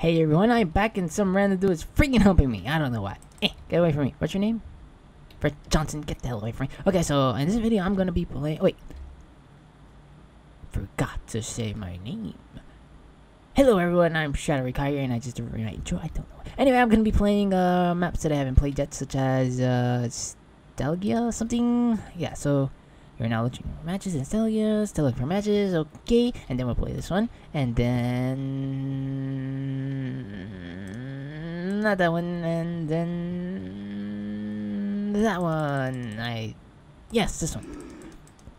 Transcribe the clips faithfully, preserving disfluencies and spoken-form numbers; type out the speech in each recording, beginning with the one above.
Hey everyone, I'm back and some random dude is freaking helping me. I don't know why. Hey, get away from me. What's your name? Fred Johnson, get the hell away from me. Okay, so in this video I'm gonna be playing. Wait. Forgot to say my name. Hello everyone, I'm ShadowRekiga and I just did my intro. I don't know. Anyway, I'm gonna be playing uh, maps that I haven't played yet, such as uh, Stelgia something. Yeah, so you're now looking for matches in Stellia, still looking for matches, okay, and then we'll play this one, and then not that one, and then that one. I yes, this one.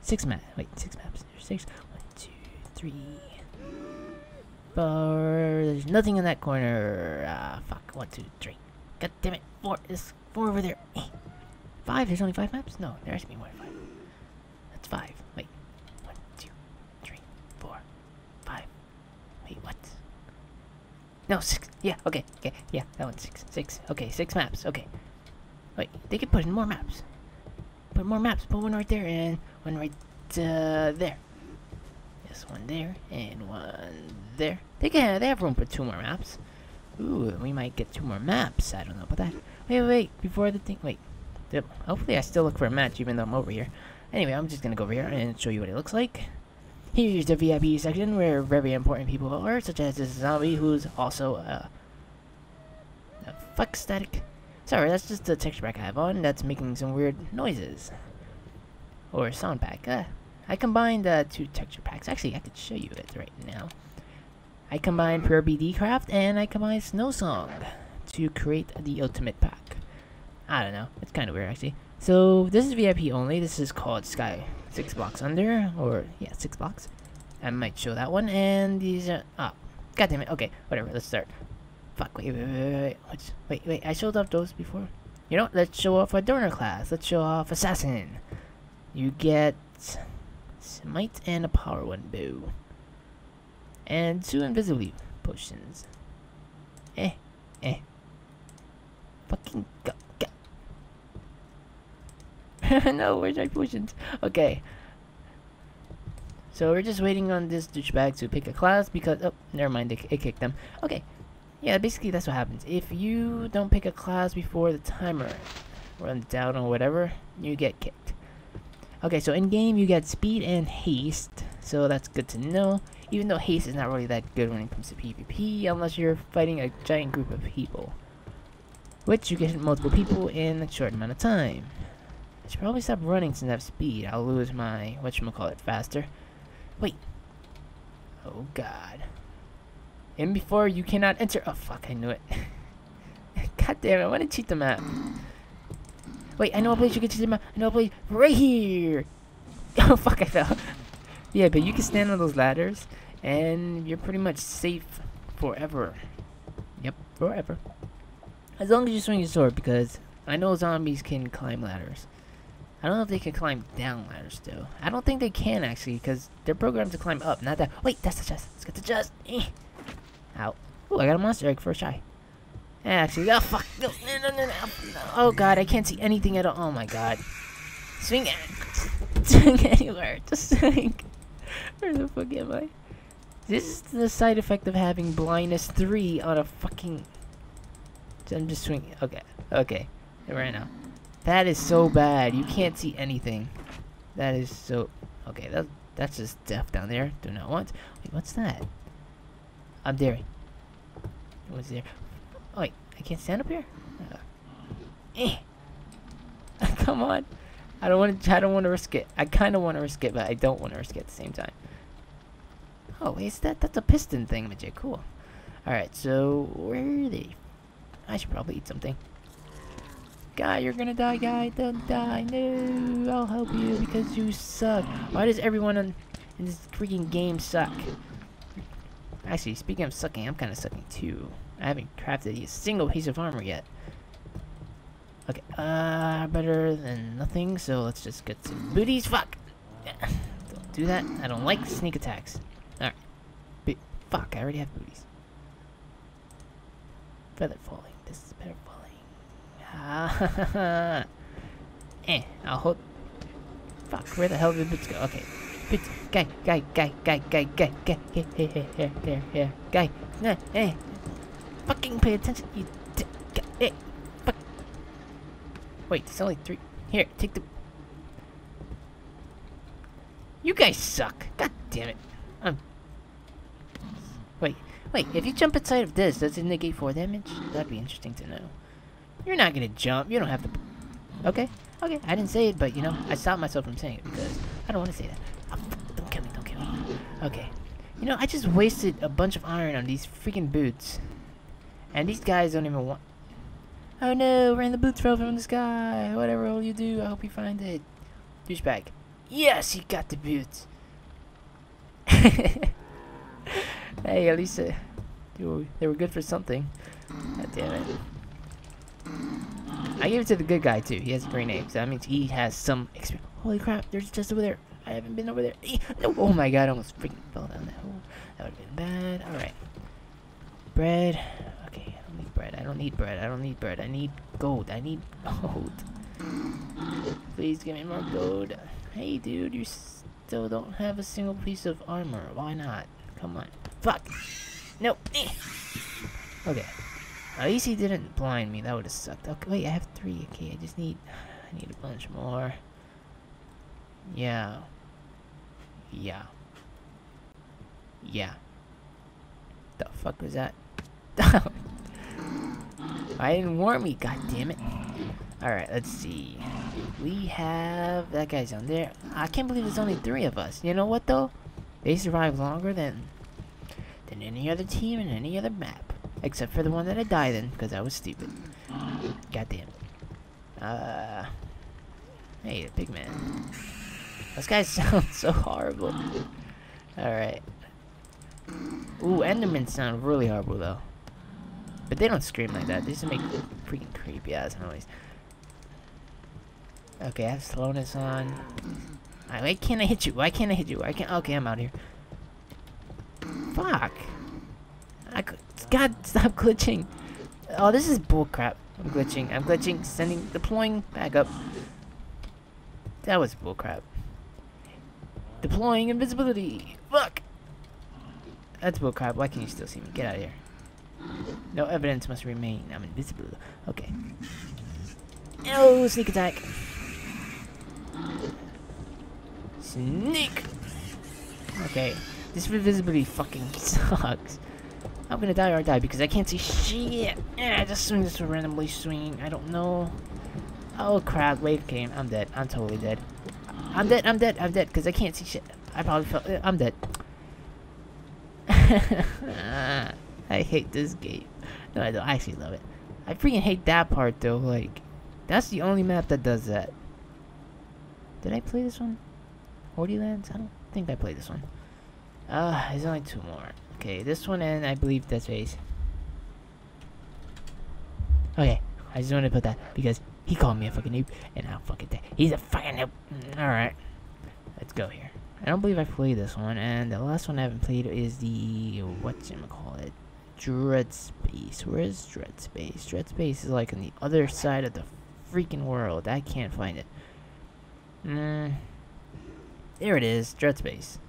Six map. Wait, six maps. There's six. One, two, three, four. There's nothing in that corner. Ah, fuck. One, two, three. God damn it. Four. There's four over there. Eh. Five. There's only five maps. No, there has to be more than five. Five. Wait. One, two, three, four, five. Wait, what? No, six. Yeah, okay, okay, yeah, that one's six. Six. Okay, six maps. Okay. Wait, they could put in more maps. Put more maps. Put one right there and one right uh, there. Yes, one there and one there. They can. They have room for two more maps. Ooh, we might get two more maps. I don't know about that. Wait, wait, wait. Before the thing. Wait. Hopefully, I still look for a match even though I'm over here. Anyway, I'm just gonna go over here and show you what it looks like. Here's the V I P section where very important people are, such as this zombie who's also uh, a fuck static. Sorry, that's just the texture pack I have on that's making some weird noises. Or sound pack. Uh, I combined uh, two texture packs. Actually, I could show you it right now. I combined Pure B D Craft and I combined Snow Song to create the ultimate pack. I don't know. It's kind of weird actually. So this is V I P only. This is called Sky Six Blocks Under, or yeah, Six Blocks. I might show that one. And these are ah, oh, god damn it. Okay, whatever. Let's start. Fuck. Wait, wait, wait, wait. What's, wait, wait. I showed off those before. You know, let's show off a donor class. Let's show off assassin. You get smite and a power one bow, and two invisibility potions. Eh, eh. Fucking go. No, where's my potions? Okay. So we're just waiting on this douchebag to pick a class because... Oh, never mind. It, it kicked them. Okay. Yeah, basically that's what happens. If you don't pick a class before the timer runs down or whatever, you get kicked. Okay, so in-game you get speed and haste. So that's good to know. Even though haste is not really that good when it comes to PvP unless you're fighting a giant group of people. Which you get multiple people in a short amount of time. I should probably stop running since I have speed. I'll lose my whatchamacallit faster. Wait. Oh god. In before you cannot enter. Oh fuck, I knew it. God damn it, I want to cheat the map. Wait, I know a place you can cheat the map. I know a place right here. Oh fuck, I fell. Yeah, but you can stand on those ladders and you're pretty much safe forever. Yep, forever. As long as you swing your sword, because I know zombies can climb ladders. I don't know if they can climb down ladders though. I don't think they can actually because they're programmed to climb up, not that. Wait, that's the chest. Let's get the chest. Eh. Ow. Oh, I got a monster egg first try. Actually, oh fuck. No, no, no, no, no. Oh god, I can't see anything at all. Oh my god. Swing at swing anywhere. Just swing. Where the fuck am I? This is the side effect of having blindness three on a fucking. I'm just swinging. Okay. Okay. Right now. That is so bad. You can't see anything. That is so... Okay, that, that's just death down there. Do not want... Wait, what's that? I'm daring. What's there? Oh, wait, I can't stand up here? Uh, eh. Come on. I don't want to I don't want to risk it. I kind of want to risk it, but I don't want to risk it at the same time. Oh, is that... That's a piston thing, Majid. Cool. Alright, so... Where are they? I should probably eat something. Guy, you're gonna die, guy. Don't die. No, I'll help you because you suck. Why does everyone in, in this freaking game suck? Actually, speaking of sucking, I'm kind of sucking too. I haven't crafted a single piece of armor yet. Okay, uh, better than nothing. So let's just get some booties. Fuck. Don't do that. I don't like sneak attacks. All right. But fuck, I already have booties. Feather falling. This is better. Ah, eh, I'll hold. Fuck, where the hell did the bits go? Okay, bits, guy, guy, guy, guy, guy, guy, guy, here, here, here, here, guy, nah, eh, Fucking pay attention, you dick. Hey, fuck. Wait, there's only three. Here, take the. You guys suck. God damn it. Um. Wait, wait. If you jump inside of this, does it negate four damage? That'd be interesting to know. You're not gonna jump. You don't have to. Okay. Okay. I didn't say it, but you know, I stopped myself from saying it because I don't want to say that. Oh, don't kill me. Don't kill me. Okay. You know, I just wasted a bunch of iron on these freaking boots, and these guys don't even want. Oh no! We're in the boots fell from the sky. Whatever all you do, I hope you find it. Douchebag. Yes, he got the boots. Hey, at least uh, they were good for something. God damn it. I gave it to the good guy, too. He has a great name, so that means he has some experience. Holy crap, there's a chest over there. I haven't been over there. No, oh my god, I almost freaking fell down that hole. That would have been bad. Alright. Bread. Okay, I don't need bread. I don't need bread. I don't need bread. I need gold. I need gold. Please give me more gold. Hey, dude, you still don't have a single piece of armor. Why not? Come on. Fuck! Nope. Okay. At least he didn't blind me. That would have sucked. Okay, wait, I have three. Okay, I just need... I need a bunch more. Yeah. Yeah. Yeah. The fuck was that? I didn't warn me. God damn it. Alright, let's see. We have... That guy's on there. I can't believe there's only three of us. You know what, though? They survive longer than... than any other team in any other map. Except for the one that I died in, because I was stupid. Goddamn. Uh, hey, the big man. Those guys sound so horrible. Alright. Ooh, Endermen sound really horrible, though. But they don't scream like that. They just make freaking creepy ass noise. Okay, I have slowness on. Right, why can't I hit you? Why can't I hit you? Why can't... Okay, I'm out here. Fuck. I could... God, stop glitching. Oh, this is bullcrap. I'm glitching. I'm glitching. Sending, deploying, back up. That was bullcrap. Deploying invisibility. Fuck. That's bullcrap. Why can you still see me? Get out of here. No evidence must remain. I'm invisible. Okay. Oh, sneak attack. Sneak. Okay. This invisibility fucking sucks. I'm gonna die or I die because I can't see shit. I just swing this randomly swing. I don't know. Oh crap! Wave came. I'm dead. I'm totally dead. I'm dead. I'm dead. I'm dead because I can't see shit. I probably fell. I'm dead. I hate this game. No, I don't. I actually love it. I freaking hate that part though. Like, that's the only map that does that. Did I play this one? Hordylands? I don't think I played this one. Ah, uh, there's only two more. Okay, this one and I believe Dead Space. Okay, I just wanted to put that because he called me a fucking noob and I'll fucking die. He's a fucking noob. Alright, let's go here. I don't believe I played this one, and the last one I haven't played is the, whatchamacallit, Dread Space. Where is Dread Space? Dread Space is like on the other side of the freaking world. I can't find it. Mm, there it is, Dread Space.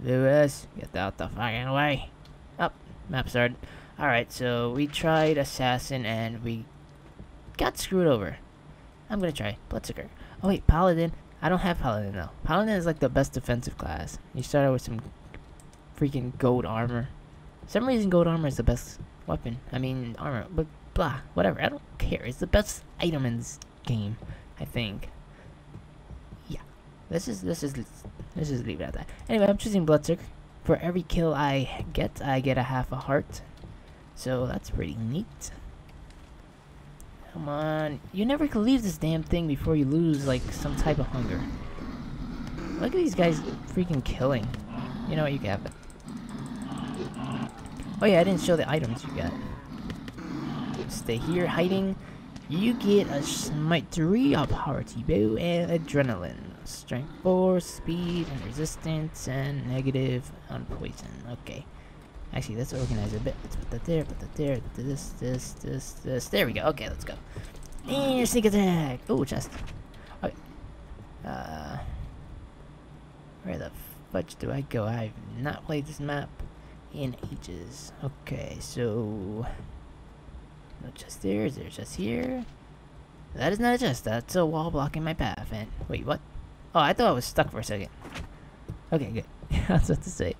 Lewis, get out the fucking way. Up, oh, map started. Alright, so we tried Assassin and we got screwed over. I'm gonna try Bloodsucker. Oh wait, Paladin. I don't have Paladin though. Paladin is like the best defensive class. You start out with some freaking gold armor. For some reason gold armor is the best weapon. I mean armor, but blah, whatever. I don't care. It's the best item in this game, I think. This is this is this is leave it at that. Anyway, I'm choosing Bloodsucker. For every kill I get, I get a half a heart. So that's pretty neat. Come on, you never can leave this damn thing before you lose like some type of hunger. Look at these guys freaking killing. You know what, you got it. Oh yeah, I didn't show the items you got. Stay here hiding. You get a smite three, a party bow, and adrenaline. Strength four, speed, and resistance, and negative on poison. Okay. Actually, let's organize a bit. Let's put that there, put that there, put this, this, this, this. There we go. Okay, let's go. And sneak attack! Oh, chest. Okay. Uh, where the fudge do I go? I've not played this map. in ages. Okay, so no chest there. Is there a chest here? That is not a chest. That's a wall blocking my path. And wait, what? Oh, I thought I was stuck for a second. Okay, good. I was about to say,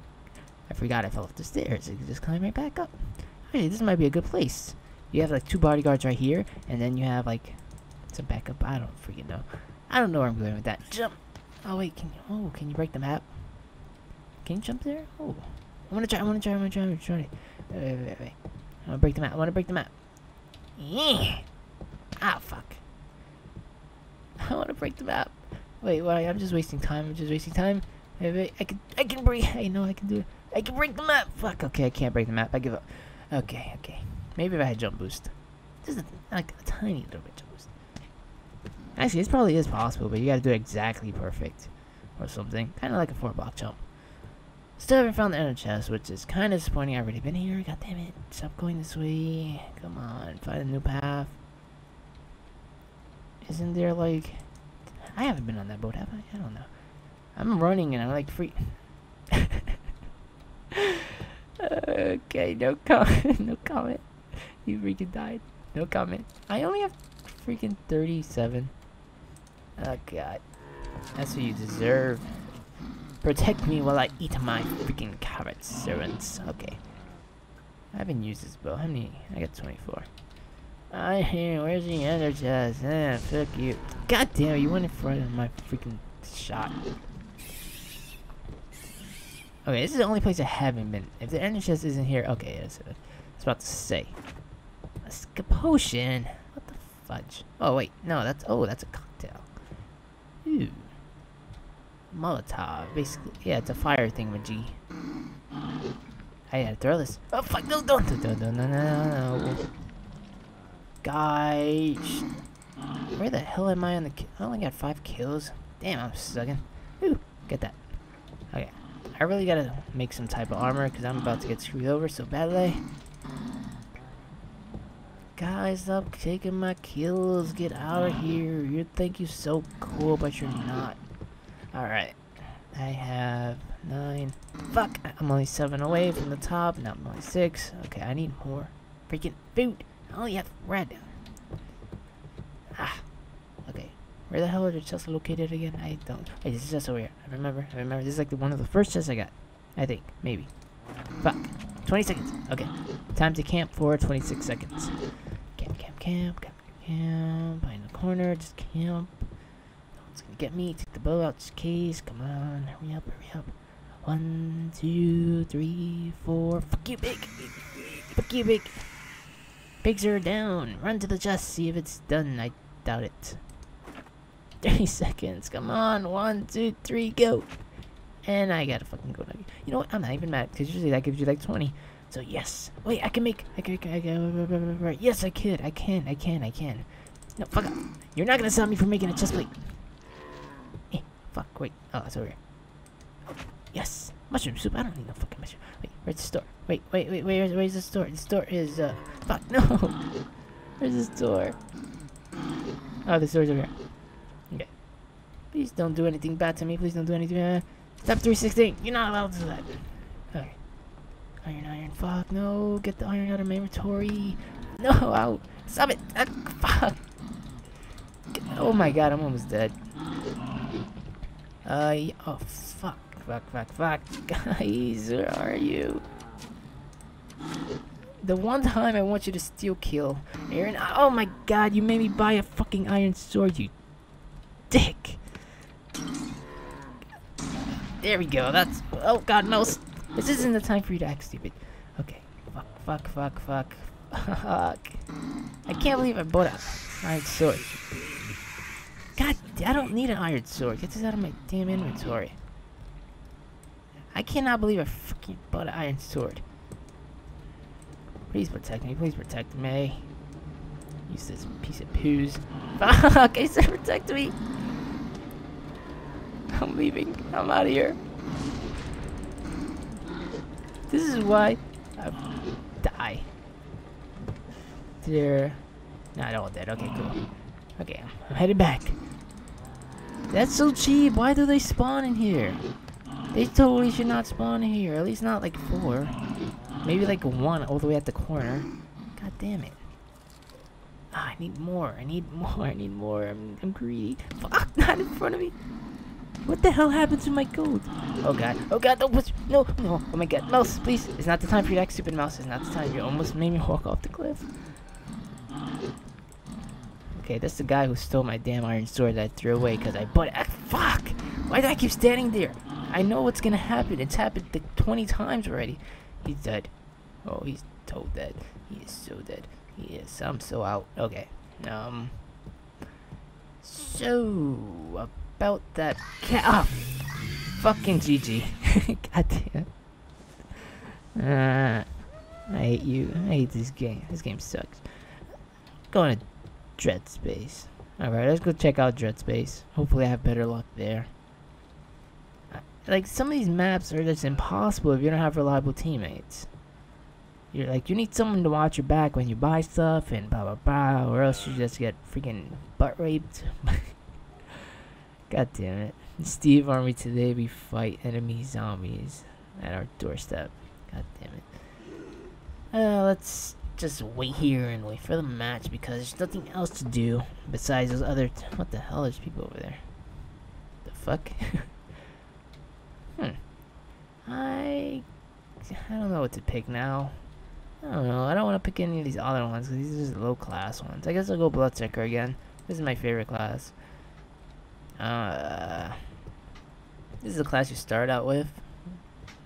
I forgot I fell off the stairs. I could just climb right back up. Okay, this might be a good place. You have like two bodyguards right here, and then you have like some backup. I don't freaking know. I don't know where I'm going with that. Jump. Oh wait, can you? Oh, can you break the map? Can you jump there? Oh, I want to try. I want to try. I want to try. I want to try. Wait, wait, wait, wait. I want to break the map. I want to break the map. Yeah. Ah, fuck. I want to break the map. Wait, wait. I'm just wasting time. I'm just wasting time. Wait, wait. I can. I can break. I know I can do it. I can break the map. Fuck. Okay, I can't break the map. I give up. Okay, okay. Maybe if I had jump boost. This is like a tiny little bit jump boost. Actually, this probably is possible, but you gotta do it exactly perfect. Or something. Kinda like a four block jump. Still haven't found the ender chest, which is kinda disappointing. I've already been here. God damn it. Stop going this way. Come on. Find a new path. Isn't there like... I haven't been on that boat, have I? I don't know. I'm running and I'm like free... Okay, no comment. No comment. You freaking died. No comment. I only have freaking thirty-seven. Oh god. That's what you deserve. Protect me while I eat my freaking carrots, servants. Okay. I haven't used this bow. How many? I got twenty-four. I hear. Where's the ender chest? Eh, fuck you. God damn it, you went in front of my freaking shot. Okay, this is the only place I haven't been. If the ender chest isn't here, okay, that's it. It's about to say. A potion. What the fudge? Oh wait, no, that's oh, that's a cocktail. Ooh. Molotov, basically. Yeah, it's a fire thing, G. I gotta throw this. Oh fuck! No, don't, don't, don't, no, no, no, no. Guys, where the hell am I on the? Ki I only got five kills. Damn, I'm sucking. Ooh, get that. Okay. I really gotta make some type of armor because I'm about to get screwed over so badly. Guys, stop taking my kills. Get out of here. You think you're so cool, but you're not. Alright. I have nine. Fuck! I'm only seven away from the top. Now I'm only six. Okay, I need more freaking food. I only have red. Ah. Okay. Where the hell are the chests located again? I don't. Hey, this is just over here. I remember. I remember. This is like the one of the first chests I got. I think. Maybe. Fuck. twenty seconds. Okay. Time to camp for twenty-six seconds. Camp, camp, camp, camp, camp. Behind the corner. Just camp. No one's gonna get me. Take the bow out just in case. Come on. Hurry up, hurry up. One, two, three, four. Fuck you, pig. Fuck you, pig. Pigs are down. Run to the chest. See if it's done. I doubt it. thirty seconds, come on, one, two, three, go! And I gotta fucking go. You know what, I'm not even mad, because usually that gives you like twenty. So yes, wait, I can make, I can, I can, yes I could, I can, I can, I can. No, fuck up, you're not gonna stop me from making a chest plate. Eh, fuck, wait, oh, it's over here. Oh, yes, mushroom soup, I don't need no fucking mushroom. Wait, where's the store? Wait, wait, wait, where's, where's the store? The store is, uh, fuck, no! Where's the store? Oh, the store's over here. Please don't do anything bad to me. Please don't do anything bad. Step three sixteen. You're not allowed to do that. Okay. Iron, iron. Fuck. No. Get the iron out of my inventory. No. Out. Stop it. Uh, fuck. Oh my god. I'm almost dead. Uh. Yeah. Oh. Fuck. Fuck. Fuck. Fuck. Guys. Where are you? The one time I want you to steal kill. Iron. Oh my god. You made me buy a fucking iron sword. You dick. There we go, that's... Oh god, no! This isn't the time for you to act stupid. Okay. Fuck, fuck, fuck, fuck. Fuck. I can't believe I bought an iron sword. God, I don't need an iron sword. Get this out of my damn inventory. I cannot believe I fucking bought an iron sword. Please protect me, please protect me. Use this piece of poos. Fuck, I said protect me! I'm leaving. I'm out of here. This is why I die. There. No, I don't want that. Okay, cool. Okay, I'm headed back. That's so cheap. Why do they spawn in here? They totally should not spawn in here. At least not like four. Maybe like one all the way at the corner. God damn it. Ah, I need more. I need more. I need more. I'm, I'm greedy. Fuck, not in front of me. What the hell happened to my gold? Oh god. Oh god, don't push. No, no. Oh my god. Mouse, please. It's not the time for you to act stupid, mouse. It's not the time. You almost made me walk off the cliff. Okay, that's the guy who stole my damn iron sword that I threw away because I butt. Ah, fuck! Why do I keep standing there? I know what's gonna happen. It's happened like twenty times already. He's dead. Oh, he's so dead. He is so dead. He is. I'm so out. Okay. Um. So. About that cat. Oh, fucking G G. God damn. Uh, I hate you. I hate this game. This game sucks. Going to Dread Space. Alright, let's go check out Dread Space. Hopefully, I have better luck there. Like, some of these maps are just impossible if you don't have reliable teammates. You're like, you need someone to watch your back when you buy stuff and blah blah blah, or else you just get freaking butt raped. God damn it. Steve Army today, we fight enemy zombies at our doorstep. God damn it. Uh, let's just wait here and wait for the match because there's nothing else to do besides those other. T what the hell? There's people over there. The fuck? hmm. I. I don't know what to pick now. I don't know. I don't want to pick any of these other ones because these are just low class ones. I guess I'll go Bloodsucker again. This is my favorite class. Uh, this is a class you start out with.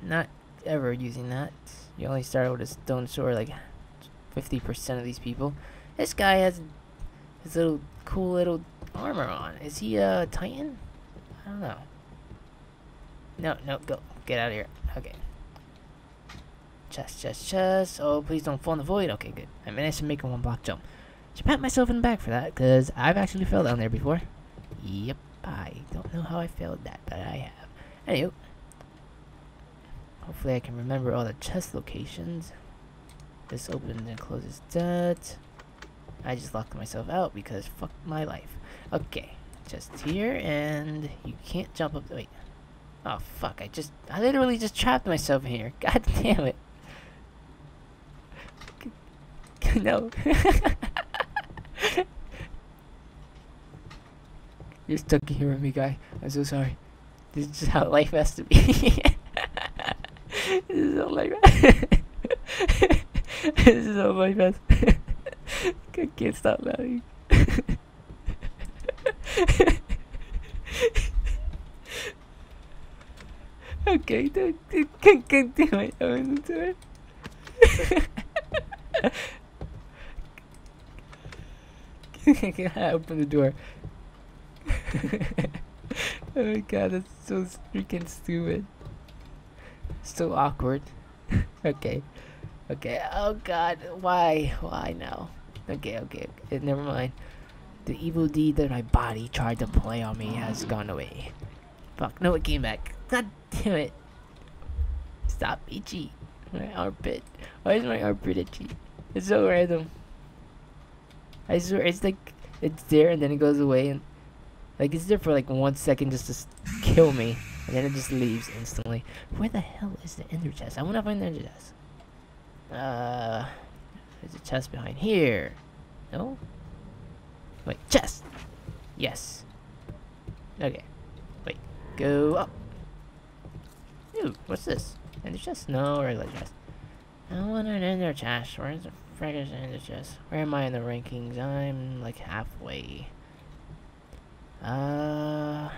Not ever using that. You only start out with a stone sword, like fifty percent of these people. This guy has his little cool little armor on. Is he a Titan? I don't know. No, no, go. Get out of here. Okay. Chest, chest, chest. Oh, please don't fall in the void. Okay, good. I managed to make a one block jump. Should pat myself in the back for that, because I've actually fell down there before. Yep. I don't know how I failed that, but I have. Anywho. Hopefully I can remember all the chest locations. This opens and closes that. I just locked myself out because fuck my life. Okay. Just here, and you can't jump up the- wait. Oh fuck, I just- I literally just trapped myself in here. God damn it. No. You're stuck here with me, guy. I'm so sorry. This is just how life has to be. This is how life has This is how life has I can't stop laughing. Okay, don't do it. I wasn't doing it. Open the door. Oh my god, that's so freaking stupid. So awkward. Okay. Okay. Oh god, why? Why now? Okay, okay, okay. Never mind. The evil deed that my body tried to play on me has gone away. Fuck, no, it came back. God damn it. Stop, itchy. My armpit. Why is my armpit itchy? It's so random. I swear, it's like, it's there and then it goes away and like, it's there for like one second just to kill me, and then it just leaves instantly. Where the hell is the ender chest? I want to find the ender chest. Uh, there's a chest behind here. No? Wait, chest! Yes. Okay. Wait, go up. Dude, what's this? Ender chest? No, regular chest. I want an ender chest. Where's the friggin' ender chest? Where am I in the rankings? I'm like halfway. Uh,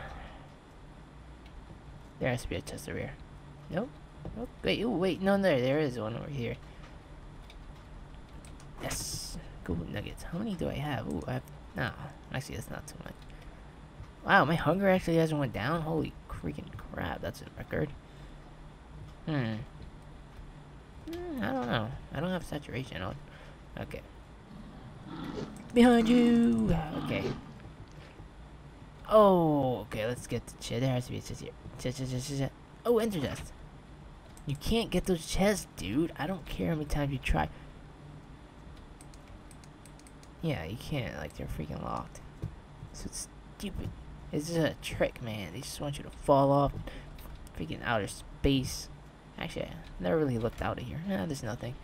there has to be a chest over here. Nope. Nope. Wait, ooh, wait, no, there, there is one over here. Yes. Gold nuggets. How many do I have? Ooh, I have, nah, actually, that's not too much. Wow, my hunger actually hasn't went down. Holy freaking crap, that's a record. Hmm. Mm, I don't know. I don't have saturation on. Okay. Behind you. Okay. Oh, okay, let's get the chest. There has to be a chest here. Chest, chest, chest, chest. Oh, enter chest. You can't get those chests, dude. I don't care how many times you try. Yeah, you can't. Like, they're freaking locked. So stupid. This is a trick, man. They just want you to fall off freaking outer space. Actually, I never really looked out of here. Eh, there's nothing.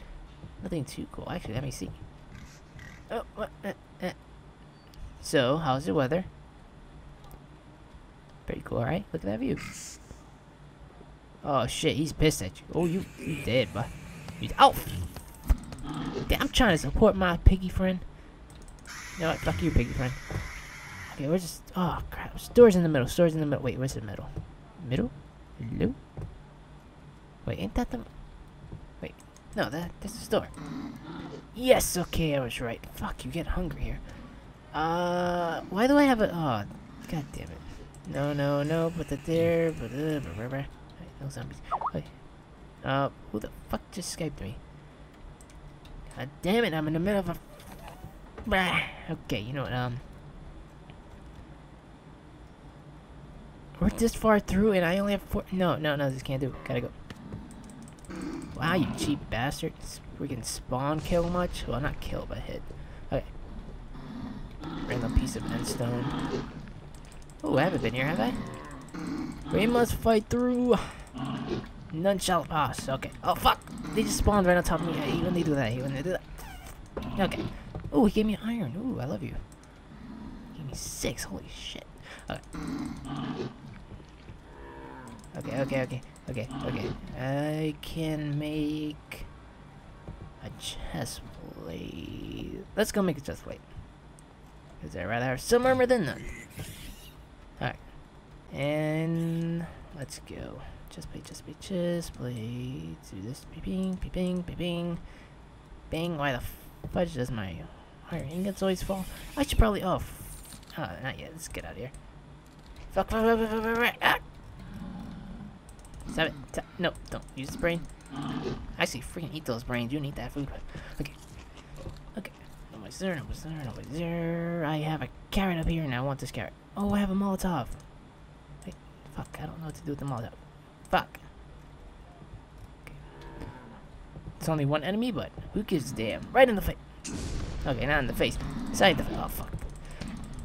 Nothing too cool. Actually, let me see. Oh, what? Eh, eh. So, how's the weather? Pretty cool, right? Look at that view. Oh, shit. He's pissed at you. Oh, you, you dead, bud. You, oh! Damn, I'm trying to support my piggy friend. You know what? Fuck you, piggy friend. Okay, we're just... Oh, crap. Store's in the middle. Store's in the middle. Wait, where's the middle? Middle? Hello? Wait, ain't that the... Wait. No, that that's the store. Yes, okay, I was right. Fuck, you get hungry here. Uh, why do I have a... Oh, god damn it. No, no, no, put that there. Put it... Right, no zombies. Wait. Uh, who the fuck just escaped me? God damn it, I'm in the middle of a... Bah. Okay, you know what, um... We're this far through and I only have four... No, no, no, this can't do. Gotta go. Wow, you cheap bastard. We can spawn kill much? Well, not kill, but hit. Okay. Bring a piece of end stone. Oh, I haven't been here, have I? We must fight through. None shall pass. Okay. Oh, fuck. They just spawned right on top of me. I hate when they do that. I hate when they do that. Okay. Oh, he gave me iron. Ooh, I love you. He gave me six. Holy shit. Okay. Okay, okay, okay, okay, okay. I can make a chest plate. Let's go make a chest plate. Because I'd rather have some armor than none. Alright. And let's go. Chest plate, chest plate, chest plate. Do this. Ping, ping, ping. Bang. Why the fudge does my iron ingots always fall? I should probably. Oh, oh not yet. Let's get out of here. Fuck, fuck, fuck, fuck, fuck, fuck. Ah! Stop it. Stop. No, don't use the brain. Actually, freaking eat those brains. You need that food. Okay. Okay. Nobody's there. Nobody's there. Nobody's there. I have a carrot up here and I want this carrot. Oh, I have a Molotov. Wait. Fuck. I don't know what to do with the Molotov. Fuck. Okay. It's only one enemy, but who gives a damn? Right in the face. Okay, not in the face. Side the face. Oh, fuck.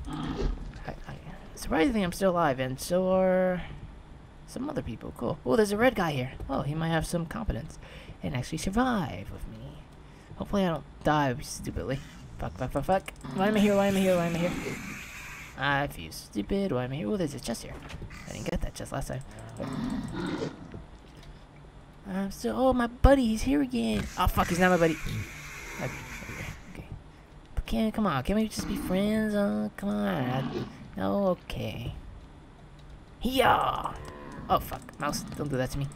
I, I, surprisingly, I'm still alive and so are... some other people. Cool. Oh, there's a red guy here. Oh, he might have some competence and actually survive with me. Hopefully I don't die stupidly. Fuck, fuck, fuck, fuck. Why am I here? Why am I here? Why am I here? I feel stupid. Why am I here? Oh, there's a chest here. I didn't get that chest last time. Oh. I'm still... Oh, my buddy. He's here again. Oh, fuck. He's not my buddy. Okay. Okay. But can, come on. Can we just be friends? Oh, come on. No, okay. Yeah. Oh fuck, mouse! Don't do that to me.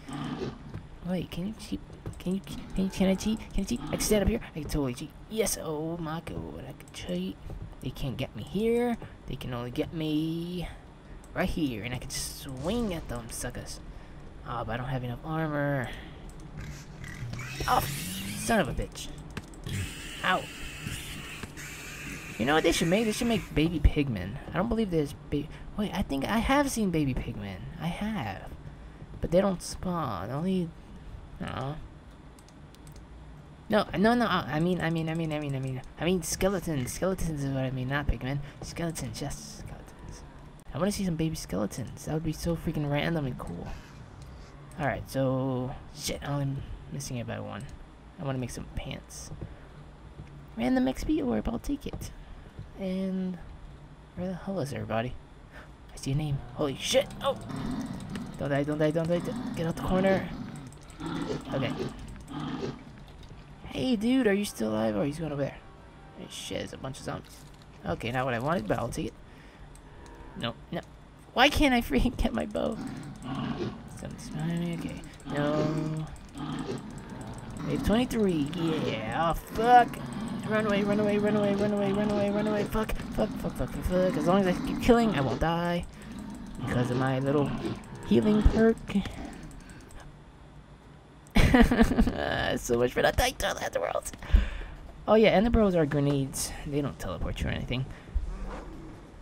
Wait, can you cheat? Can you? Can you? Can I cheat? Can I cheat? I can stand up here. I can totally cheat. Yes. Oh my god, I can cheat. They can't get me here. They can only get me right here, and I can swing at them suckers. Ah, oh, but I don't have enough armor. Oh, son of a bitch! Ow! You know what they should make? They should make baby pigmen. I don't believe there's baby... Wait, I think I have seen baby pigmen. I have. But they don't spawn. Only... No. No, no, no. I mean, I mean, I mean, I mean, I mean... I mean skeletons. Skeletons is what I mean, not pigmen. Skeletons, yes. Skeletons. I want to see some baby skeletons. That would be so freaking random and cool. Alright, so... Shit, I'm only missing it by one. I want to make some pants. Random X P orb, I'll take it. And where the hell is everybody? I see a name. Holy shit! Oh! Don't die, don't die, don't die. Get out the corner. Okay. Hey dude, are you still alive? Or are you going over there? Hey, shit, there's a bunch of zombies. Okay, not what I wanted, but I'll take it. No, no. Why can't I freaking get my bow? Something's behind me, okay. No. Wave twenty-three, yeah, oh fuck! Run away, run away, run away, run away, run away, run away, fuck, fuck, fuck, fuck, fuck, fuck. As long as I keep killing, I won't die. Because of my little healing perk. So much for that tight to the world. Oh yeah, and the bros are grenades. They don't teleport you or anything.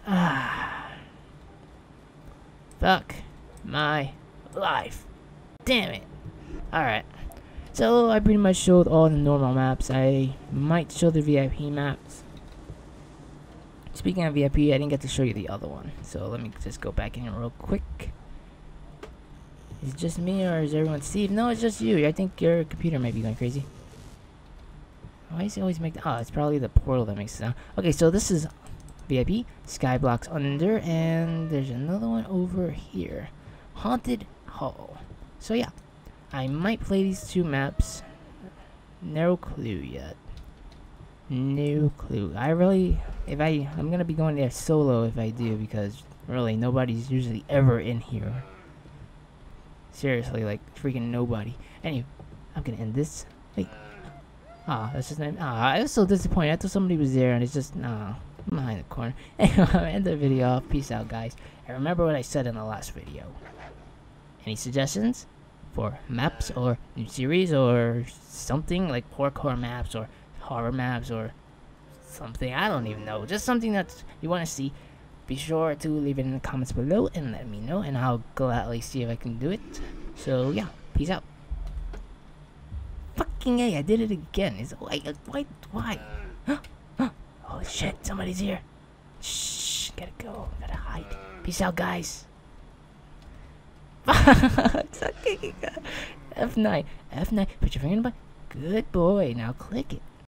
Ah. Fuck my life. Damn it. Alright. So, I pretty much showed all the normal maps. I might show the V I P maps. Speaking of V I P, I didn't get to show you the other one. So, let me just go back in real quick. Is it just me or is everyone Steve? No, it's just you. I think your computer might be going crazy. Why does he always make... Oh, it's probably the portal that makes it sound. Okay, so this is V I P, Sky Blocks Under, and there's another one over here. Haunted Hall. So yeah, I might play these two maps. No clue yet. No clue. I really... If I... I'm gonna be going there solo if I do, because really, nobody's usually ever in here. Seriously, like, freaking nobody. Anyway, I'm gonna end this. Wait. Ah, that's just... Ah, I was so disappointed. I thought somebody was there, and it's just... Nah, I'm behind the corner. Anyway, I'm gonna end the video off. Peace out, guys. And remember what I said in the last video. Any suggestions for maps or new series or something? Like parkour maps or horror maps or something. I don't even know. Just something that you want to see. Be sure to leave it in the comments below and let me know, and I'll gladly see if I can do it. So yeah, peace out. Fucking A, I did it again. Is like why why? Huh? Huh? Oh shit, somebody's here. Shh, gotta go, gotta hide. Peace out, guys. F nine, F nine. Put your finger in the button. Good boy. Now click it.